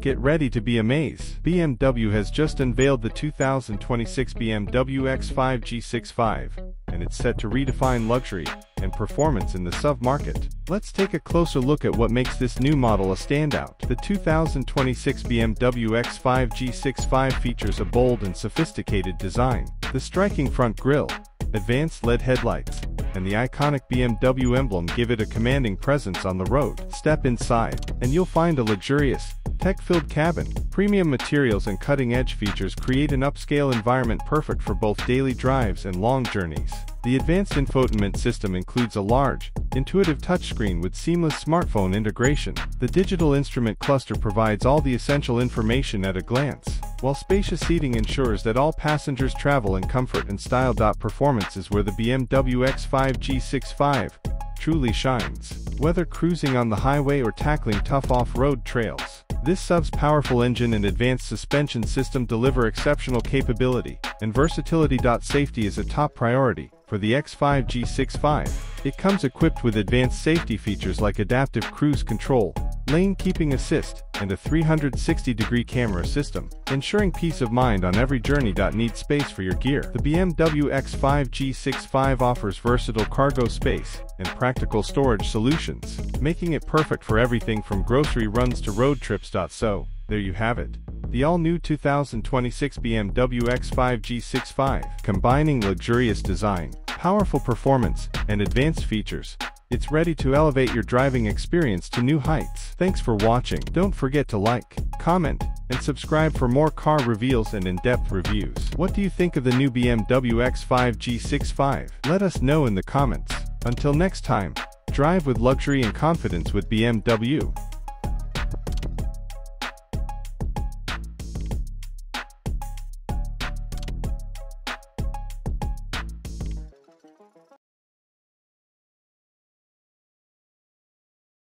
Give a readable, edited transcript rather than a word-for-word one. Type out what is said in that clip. Get ready to be amazed. BMW has just unveiled the 2026 BMW X5 G65, and it's set to redefine luxury and performance in the SUV market. Let's take a closer look at what makes this new model a standout. The 2026 BMW X5 G65 features a bold and sophisticated design. The striking front grille, advanced LED headlights, and the iconic BMW emblem give it a commanding presence on the road. Step inside, and you'll find a luxurious, tech-filled cabin. Premium materials and cutting-edge features create an upscale environment perfect for both daily drives and long journeys. The advanced infotainment system includes a large, intuitive touchscreen with seamless smartphone integration. The digital instrument cluster provides all the essential information at a glance, while spacious seating ensures that all passengers travel in comfort and style. Performance is where the BMW X5 G65 truly shines. Whether cruising on the highway or tackling tough off-road trails, this SUV's powerful engine and advanced suspension system deliver exceptional capability and versatility. Safety is a top priority for the X5 G65. It comes equipped with advanced safety features like adaptive cruise control, lane keeping assist, and a 360-degree camera system, ensuring peace of mind on every journey. Need space for your gear. The BMW X5 G65 offers versatile cargo space and practical storage solutions, making it perfect for everything from grocery runs to road trips. So, there you have it. The all-new 2026 BMW X5 G65, combining luxurious design, powerful performance, and advanced features. It's ready to elevate your driving experience to new heights. Thanks for watching. Don't forget to like, comment, and subscribe for more car reveals and in-depth reviews. What do you think of the new BMW X5 G65? Let us know in the comments. Until next time, drive with luxury and confidence with BMW.